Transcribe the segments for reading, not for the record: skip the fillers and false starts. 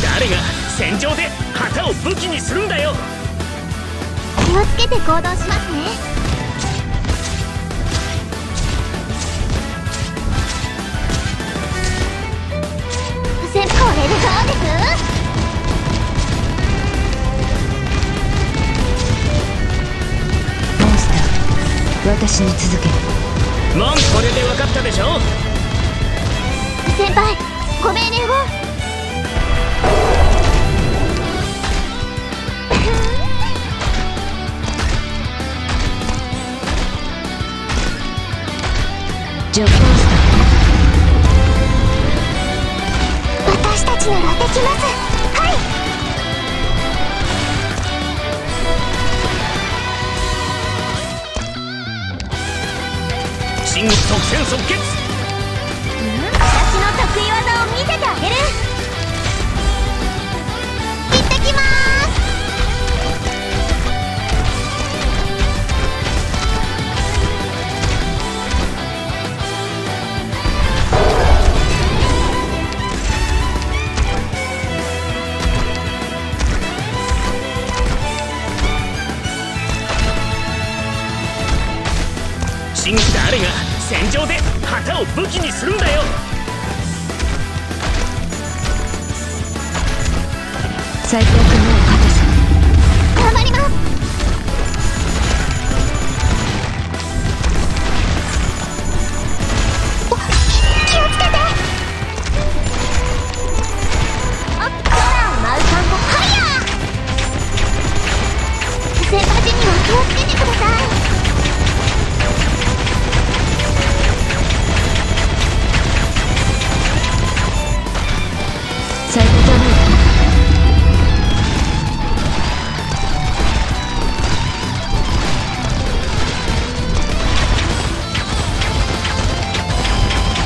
誰が戦場で旗を武器にするんだよ。気をつけて行動しますね。先方レルガーです。モンスター、私に続け。もうこれで分かったでしょ。先輩、ご命令を。助教した。私たちならできます。はい。新特戦即決。私の得意技を見せてあげる。行ってきます。誰が戦場で旗を武器にするんだよ。最強の旗さん、頑張ります。気をつけて。おっ、空を舞う看護ファイヤー。先輩には気をつけてください。最高だね。空を舞う感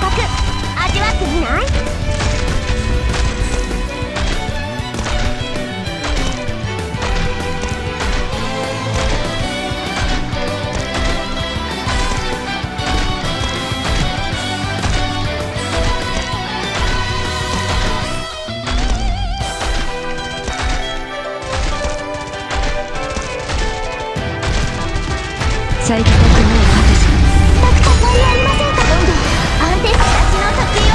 覚、味わってみない？最高の果てさん。高さにありませんか。どんどん安定。私の得意